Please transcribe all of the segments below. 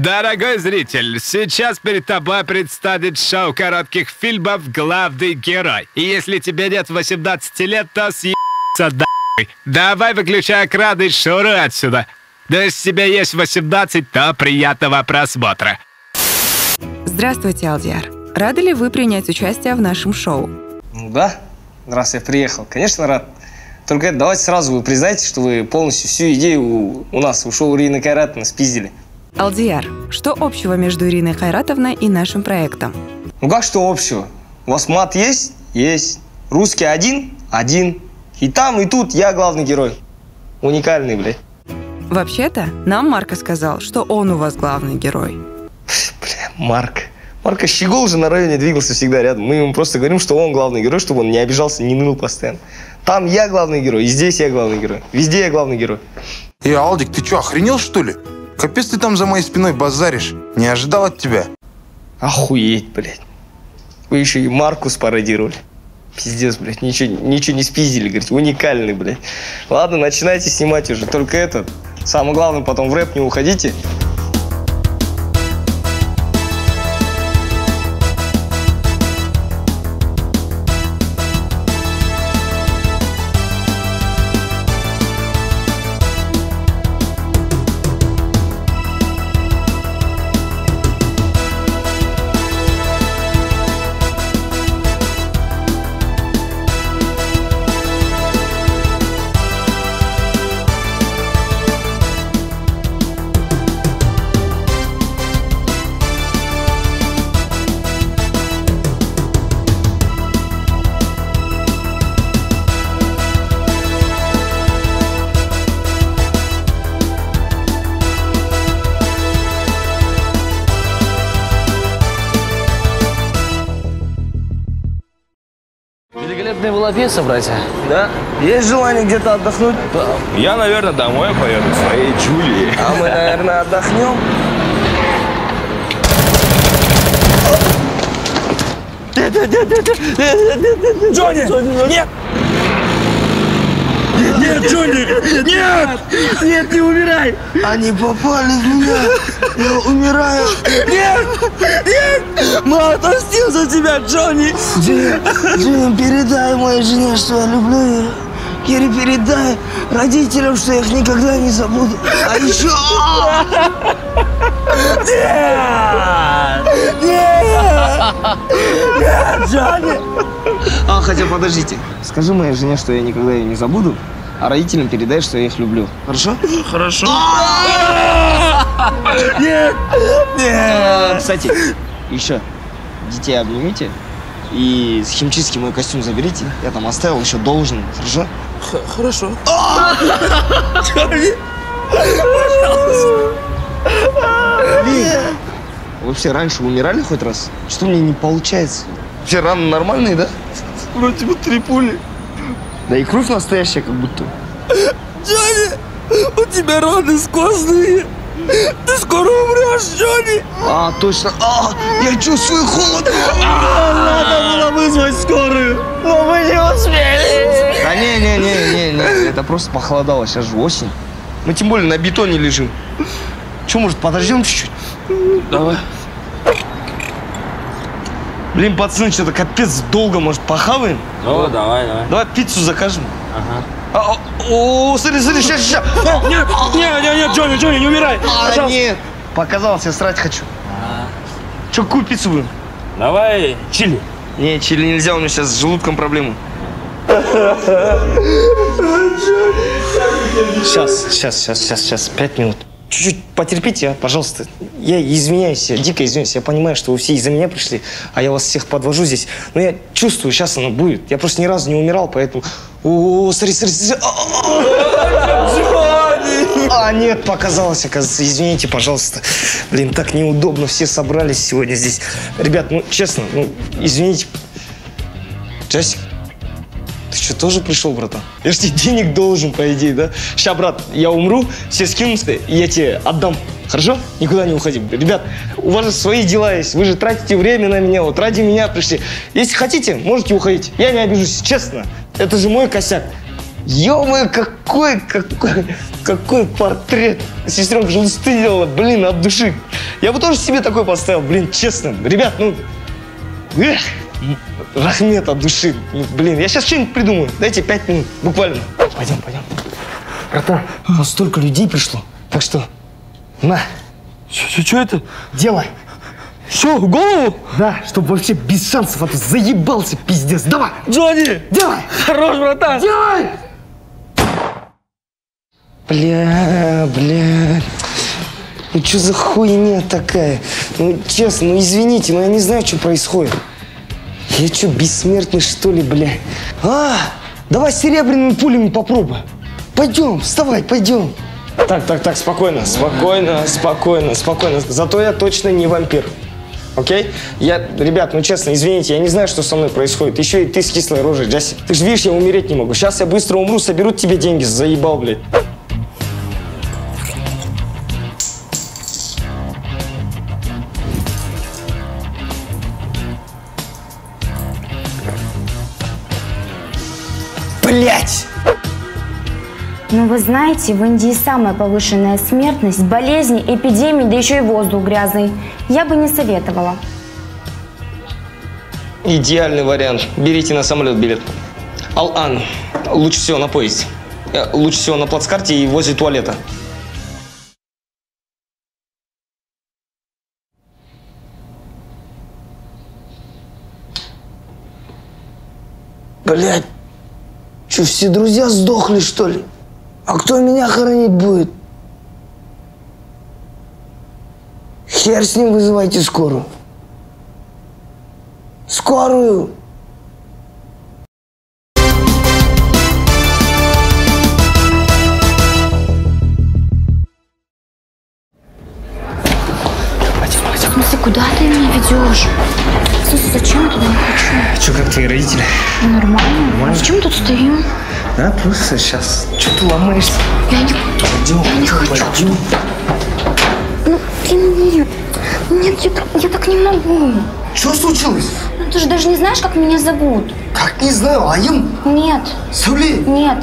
Дорогой зритель, сейчас перед тобой предстанет шоу коротких фильмов «Главный герой». И если тебе нет 18 лет, то съебаться нахуй. Давай выключай экран и шуруй отсюда. Да если тебе есть 18, то приятного просмотра. Здравствуйте, Алдиар. Рады ли вы принять участие в нашем шоу? Ну да, раз я приехал, конечно, рад. Только давайте сразу вы признаете, что вы полностью всю идею у нас у шоу Ирины Кайратовны спиздили. Алдияр, что общего между Ириной Кайратовной и нашим проектом? Ну как что общего? У вас мат есть? Есть. Русский один? Один. И там, и тут я главный герой. Уникальный, блядь. Вообще-то, нам Марко сказал, что он у вас главный герой. Бля, Марко. Марко Щегол же на районе двигался всегда рядом. Мы ему просто говорим, что он главный герой, чтобы он не обижался, не ныл постоянно. Там я главный герой, и здесь я главный герой. Везде я главный герой. Эй, Алдик, ты что, охренел, что ли? Капец ты там за моей спиной базаришь. Не ожидал от тебя. Охуеть, блядь. Вы еще и Маркус пародировали. Пиздец, блядь, ничего не спиздили, говорит. Уникальный, блядь. Ладно, начинайте снимать уже. Только этот. Самое главное, потом в рэп не уходите. Веса, братья. Да? Есть желание где-то отдохнуть? Да. Я, наверное, домой поеду к своей Джулии. А мы, наверное, отдохнем. Джонни! Нет! Нет, Джонни! Нет! Нет, не умирай! Они попали в меня! Я умираю! Нет! Нет! Мы отомстим за тебя, Джонни! Джим, передай моей жене, что я люблю ее. Кери, передай родителям, что я их никогда не забуду. А еще... Нет! Нет! Нет, Джонни! А, хотя подождите. Скажи моей жене, что я никогда ее не забуду. А родителям передай, что я их люблю. Хорошо? Хорошо. Нет! Нет! Кстати, еще детей обнимите и с химчистки мой костюм заберите. Я там оставил, еще должен. Хорошо? Хорошо. Вообще, раньше умирали хоть раз? Что мне не получается? Все раны нормальные, да? Вроде бы 3 пули. Да и кровь настоящая, как будто. Джонни, у тебя раны сквозные. Ты скоро умрешь, Джонни. А, точно. А, я чувствую холод. Надо было вызвать скорую. Но мы не успели. Да не. Это просто похолодало. Сейчас же осень. Мы тем более на бетоне лежим. Че, может, подождем чуть-чуть? Давай. Блин, пацаны, что-то капец долго, может, похаваем? О, давай. Давай пиццу закажем. Ага. О, смотри, сейчас. Нет, Джонни, не умирай. А, нет. Показалось, я срать хочу. Че, какую пиццу будем? Давай чили. Не, чили нельзя, у меня сейчас с желудком проблемы. Сейчас, 5 минут. Чуть-чуть потерпите, пожалуйста. Я извиняюсь, я дико извиняюсь. Я понимаю, что вы все из-за меня пришли, а я вас всех подвожу здесь. Но я чувствую, сейчас оно будет. Я просто ни разу не умирал, поэтому... О, смотри. А, нет, показалось, оказывается. Извините, пожалуйста. Блин, так неудобно. Все собрались сегодня здесь. Ребят, ну, честно, ну, извините. Джасик. Ты что, тоже пришел, братан? Я же тебе денег должен, по идее, да? Сейчас, брат, я умру, все скинутся, и я тебе отдам. Хорошо? Никуда не уходи. Ребят, у вас же свои дела есть. Вы же тратите время на меня, вот ради меня пришли. Если хотите, можете уходить. Я не обижусь, честно. Это же мой косяк. Ё-моё, какой портрет. Сестренка же стыдела, блин, от души. Я бы тоже себе такой поставил, блин, честно. Ребят, ну, эх, рахмет от души. Блин, я сейчас что-нибудь придумаю. Дайте 5 минут, буквально. Пойдем, пойдем. Братан, вот столько людей пришло. Так что, на. Что это? Делай. Что, голову? Да, чтобы вообще без шансов, а то заебался, пиздец. Давай! Джонни! Делай! Хорош, братан! Делай! Бля. Ну что за хуйня такая? Ну честно, ну извините, но я не знаю, что происходит. Я что, бессмертный, что ли, бля? А, давай серебряными пулями попробуй. Пойдем, вставай, пойдем. Так, спокойно. Зато я точно не вампир. Окей? Я, ребят, ну честно, извините, я не знаю, что со мной происходит. Еще и ты с кислой рожей, Джасик. Ты же видишь, я умереть не могу. Сейчас я быстро умру, соберут тебе деньги. Заебал, блядь. Блядь! Ну, вы знаете, в Индии самая повышенная смертность, болезни, эпидемии, да еще и воздух грязный. Я бы не советовала. Идеальный вариант. Берите на самолет билет. Ал-Ан. Лучше всего на поезде. Лучше всего на плацкарте и возле туалета. Блядь. Че, все друзья сдохли, что ли? А кто меня хоронить будет? Хер с ним, вызывайте скорую. Скорую! В смысле, куда ты меня ведешь? В смысле, зачем я туда не хочу? Че, как твои родители? Ну, нормально. Зачем тут стоим? Да, просто сейчас. Че ты ломаешься? Я не хочу. Ну, блин, нет, я так не могу. Что случилось? Ну, ты же даже не знаешь, как меня зовут. Как не знаю, Аим? Нет. Сули? Нет.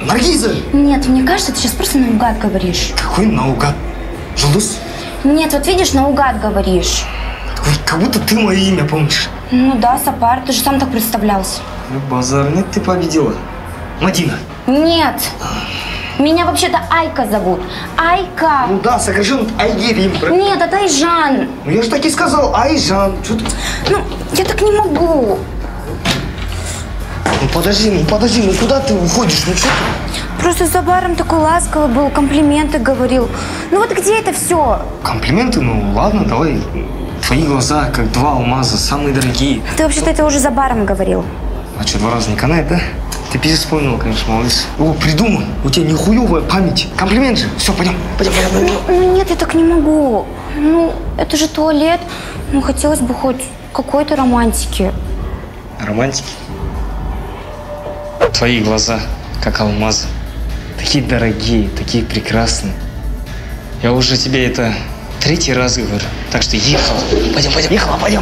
Наргиза? Нет, мне кажется, ты сейчас просто наугад говоришь. Какой наугад? Желдус? Нет, вот видишь, наугад говоришь. Ой, как будто ты мое имя помнишь. Ну да, Сапар, ты же сам так представлялся. Ну, базар нет, ты победила. Мадина. Нет. Меня вообще-то Айка зовут. Айка. Ну да, сокращенно Айгерим. Нет, это Айжан. Ну я же так и сказал, Айжан. Что ты... Ну, я так не могу. Ну подожди, ну куда ты уходишь? Ну что ты? Просто за баром такой ласковый был, комплименты говорил. Ну вот где это все? Комплименты? Ну ладно, давай. Твои глаза как 2 алмаза, самые дорогие. Ты вообще-то это уже за баром говорил. А что, 2 раза не канает, да? Ты пиздец вспомнила, конечно, молодец. О, придумал. У тебя нихуевая память. Комплимент же. Все, пойдем. Ну нет, я так не могу. Ну, это же туалет. Ну, хотелось бы хоть какой-то романтики. Романтики? Твои глаза, как алмазы. Такие дорогие, такие прекрасные. Я уже тебе это 3-й раз говорю. Так что ехала. Пойдем.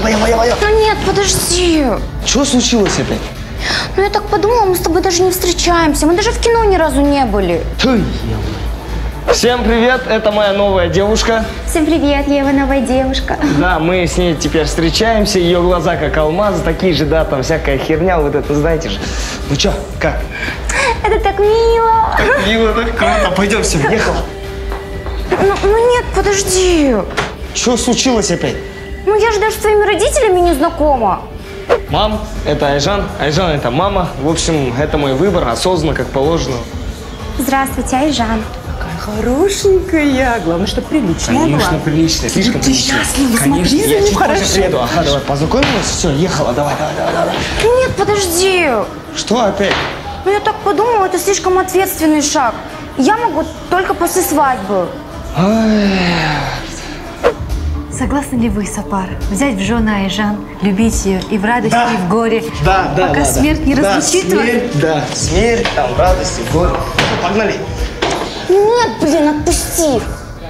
Ну нет, подожди. Что случилось опять? Ну, я так подумала, мы с тобой даже не встречаемся. Мы даже в кино ни разу не были. Всем привет, это моя новая девушка. Всем привет, я его новая девушка. Да, мы с ней теперь встречаемся. Ее глаза как алмазы, такие же, да, там всякая херня, вот это знаете же. Ну чё, как? Это так мило. Так мило, так круто. Пойдем, все, ехала. Ну нет, подожди. Что случилось опять? Ну я же даже с твоими родителями не знакома. Мам, это Айжан, Айжан это мама. В общем, это мой выбор, осознанно, как положено. Здравствуйте, Айжан. Какая хорошенькая, главное, что приличная. Конечно, была. Приличная, слишком приличная. Конечно, я чуть позже приеду. Ага, давай, познакомилась, все, ехала, давай. Нет, подожди. Что опять? Ну, я так подумала, это слишком ответственный шаг. Я могу только после свадьбы. Согласны ли вы, Сапар, взять в жены Айжан, любить ее и в радости, да. И в горе, да, пока смерть не разлучит вас? Да, смерть, там, радость и горе. Погнали. Нет, блин, отпусти.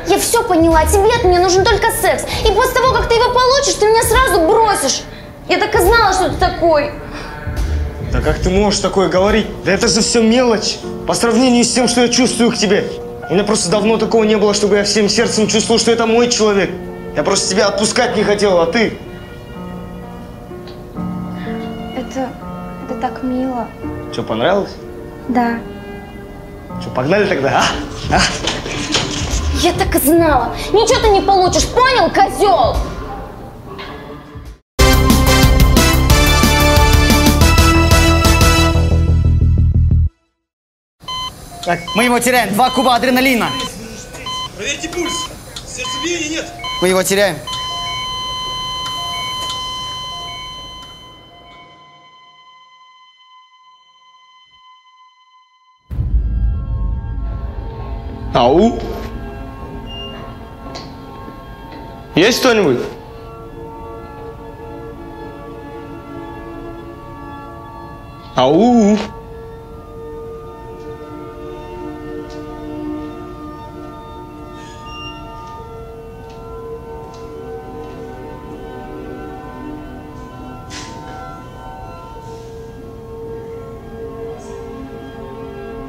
Я все поняла, тебе от меня нужен только секс. И после того, как ты его получишь, ты меня сразу бросишь. Я так и знала, что ты такой. Да как ты можешь такое говорить? Да это же все мелочь. По сравнению с тем, что я чувствую к тебе. У меня просто давно такого не было, чтобы я всем сердцем чувствовал, что это мой человек. Я просто тебя отпускать не хотел, а ты… Это так мило. Что, понравилось? Да. Что, погнали тогда, а? Я так и знала. Ничего ты не получишь, понял, козел? Так, мы его теряем. 2 куба адреналина. Проверьте пульс. Сердцебиения нет. Мы его теряем. Ау. Есть кто-нибудь? Ау.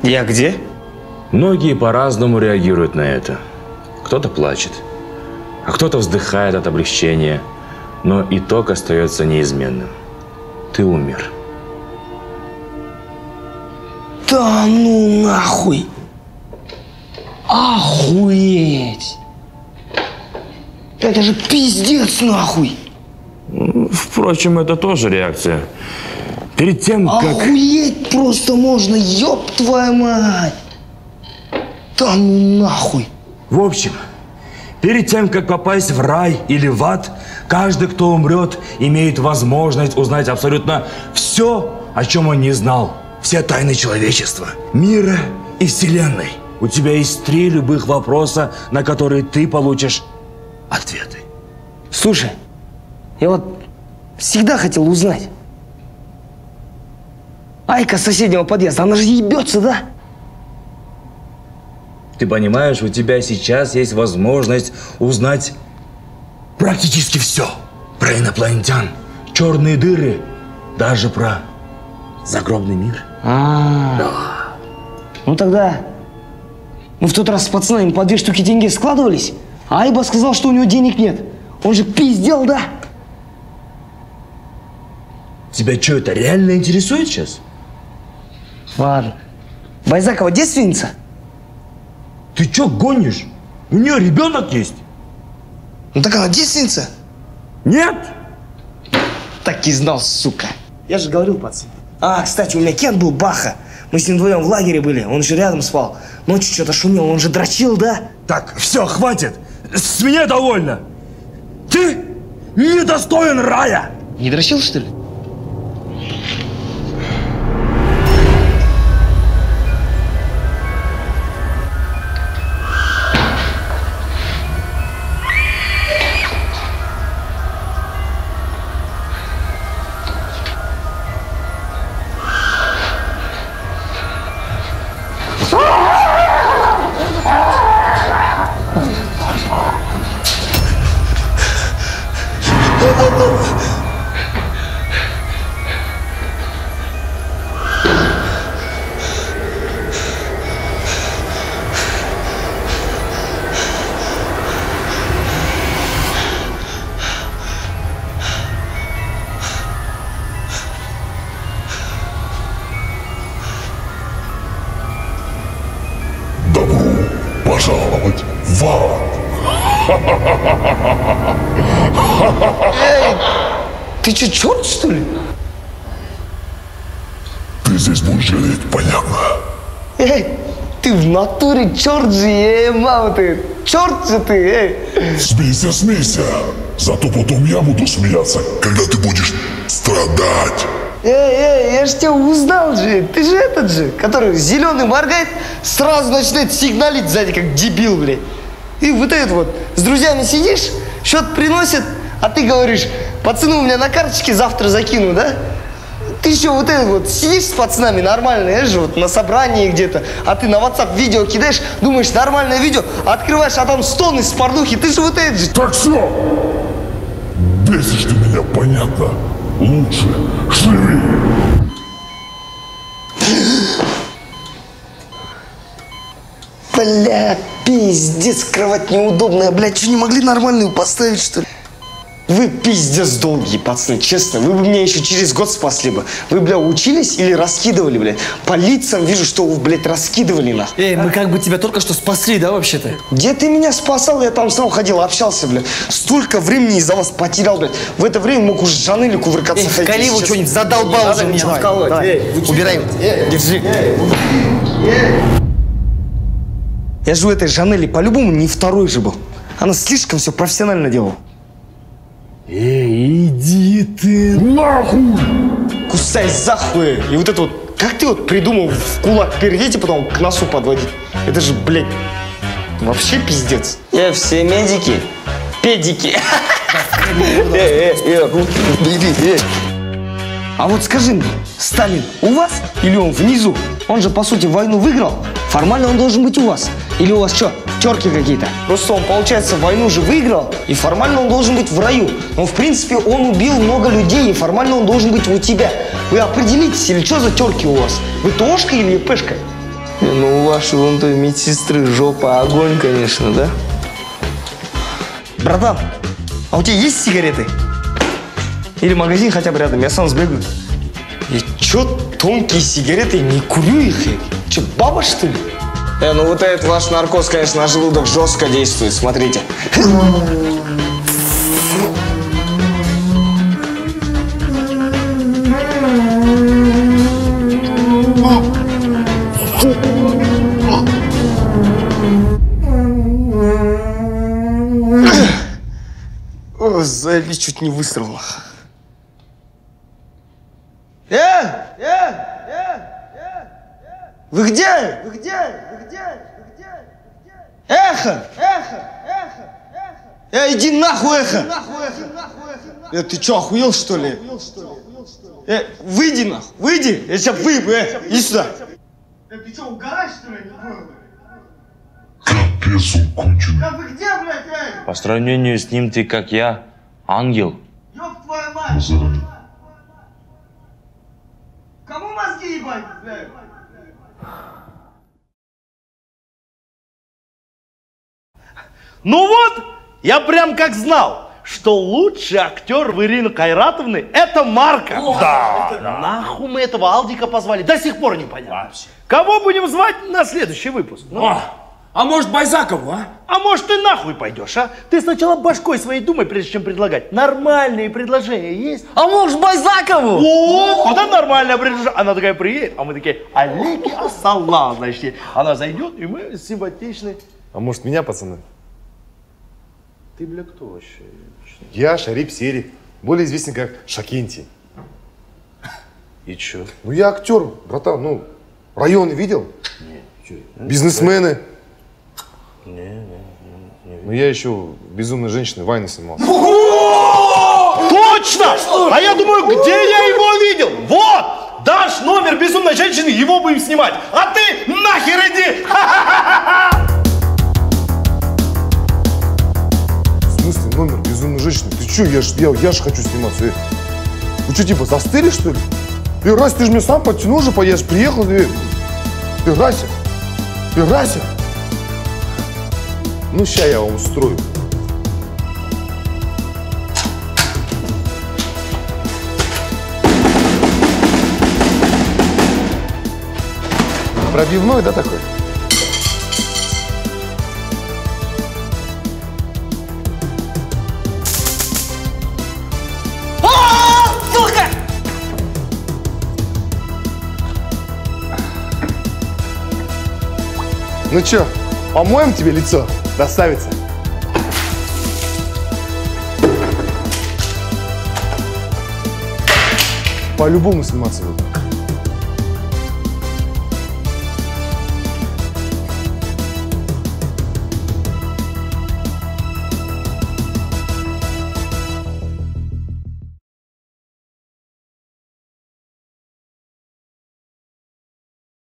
Я где? Многие по-разному реагируют на это. Кто-то плачет, а кто-то вздыхает от облегчения, но итог остается неизменным. Ты умер. Да ну нахуй! Охуеть! Это же пиздец нахуй! Впрочем, это тоже реакция. Перед тем, как… Охуеть просто можно, ёб твою мать! Да ну нахуй! В общем, перед тем, как попасть в рай или в ад, каждый, кто умрет, имеет возможность узнать абсолютно все, о чем он не знал. Все тайны человечества, мира и вселенной. У тебя есть 3 любых вопроса, на которые ты получишь ответы. Слушай, я вот всегда хотел узнать. Айка с соседнего подъезда, она же ебется, да? Ты понимаешь, у тебя сейчас есть возможность узнать практически все. Про инопланетян, черные дыры, даже про загробный мир. Да. Ну тогда… Мы в тот раз с пацанами по 2 штуки деньги складывались, а Айба сказал, что у него денег нет. Он же пиздел, да? Тебя что, это реально интересует сейчас? Ладно. Байзакова девственница? Ты чё гонишь? У нее ребенок есть. Ну так она девственница? Нет! Так и знал, сука. Я же говорил, пацан. А, кстати, у меня Кен был Баха. Мы с ним вдвоем в лагере были, он же рядом спал. Ночью что-то шумел, он же дрочил, да? Так, все, хватит. С меня довольно. Ты недостоин рая. Не дрочил, что ли? Ты че, черт, что ли? Ты здесь будешь жалеть, понятно? Эй, ты в натуре черт же, мама ты! Черт же ты, эй! Смейся, смейся! Зато потом я буду смеяться, когда ты будешь страдать! Эй, я ж тебя узнал же! Ты же этот же, который зеленый моргает, сразу начинает сигналить сзади, как дебил, блядь! И вот этот вот, с друзьями сидишь, счет приносит, а ты говоришь… Пацаны у меня на карточке завтра закину, да? Ты еще вот это вот сидишь с пацанами нормально, я же вот на собрании где-то, а ты на WhatsApp видео кидаешь, думаешь, нормальное видео, открываешь, а там стон из порнухи, ты же вот это же… Так все! Бесишь ты меня, понятно? Лучше живи! Бля! Пиздец, кровать неудобная, блядь. Что, не могли нормальную поставить, что ли? Вы пиздец долгие, пацаны, честно. Вы бы меня еще через год спасли бы. Вы, бля, учились или раскидывали, блядь? По лицам вижу, что вы, блядь, раскидывали нас. Эй, мы как бы тебя только что спасли, да, вообще-то? Где ты меня спасал? Я там сам ходил, общался, блядь. Столько времени из-за вас потерял, блядь. В это время мог уже Жанели кувыркаться. Эй, Кали его что-нибудь задолбал уже меня. Убирай. Держи. Я же у этой Жанели по-любому не второй же был. Она слишком все профессионально делала. Эй, иди ты нахуй! Кусай за хуй! И вот это вот, как ты вот придумал в кулак пердеть и потом к носу подводить? Это же, блядь, вообще пиздец. Я все медики, педики. А вот скажи мне, Сталин у вас или он внизу? Он же, по сути, войну выиграл. Формально он должен быть у вас. Или у вас что, терки какие-то? Просто он, получается, войну же выиграл, и формально он должен быть в раю. Но, в принципе, он убил много людей, и формально он должен быть у тебя. Вы определитесь, или что за терки у вас? Вы ТОшка или ЕПшка? Ну, у вашей вон той медсестры жопа огонь, конечно, да? Братан, а у тебя есть сигареты? Или магазин хотя бы рядом, я сам сбегаю. И чё тонкие сигареты, не курю их? Чё, баба, что ли? Ну вот этот ваш наркоз, конечно, на желудок жестко действует, смотрите. О, Зайли чуть не высрала. Вы где? Вы где? Вы где? Вы где? Эхо! Эхо! Эхо! Эхо! Иди нахуй, эхо! Нахуй, эхо! Нахуй, эхо! Ты чё, охуел, что ли? Выйди нахуй! Выйди! Я тебя выебу, иди сюда! Ты чё, угораешь, что ли? Капец, он конченый. Да вы где, блядь, По сравнению с ним ты, как я, ангел. Ёб твою мать! Кому мозги ебать, блядь? Ну вот, я прям как знал, что лучший актер в Ирины Кайратовны – это Марко. Да. Нахуй мы этого Алдика позвали, до сих пор непонятно. Вообще. Кого будем звать на следующий выпуск? Ну. А может, Байзакову, а? А может, ты нахуй пойдешь, а? Ты сначала башкой своей думай, прежде чем предлагать. Нормальные предложения есть? А может, Байзакову? Вот, вот это нормальное предложение. Она такая приедет, а мы такие, алейки ассалам, значит. Она зайдет, и мы симпатичны. А может, меня, пацаны? Ты, бля, кто вообще? Я Шарип Сери, более известен как Шакенти. И чё? Ну, я актер, братан, ну, район видел? Нет, чё? Бизнесмены. Не. Ну я еще «Безумной женщины Вайны» снимал. Точно! А я думаю, где я его видел? Вот! Дашь номер «Безумной женщины», его будем снимать. А ты нахер иди! В смысле номер «Безумной женщины»? Ты че? Я ж хочу сниматься. Вы что, типа застыли, что ли? Раз ты же меня сам подтянул же, я ж приехал. Расья. Ну, ща я вам устрою. Пробивной, да, такой? Ну чё, помоем тебе лицо? Доставится. По-любому сниматься буду.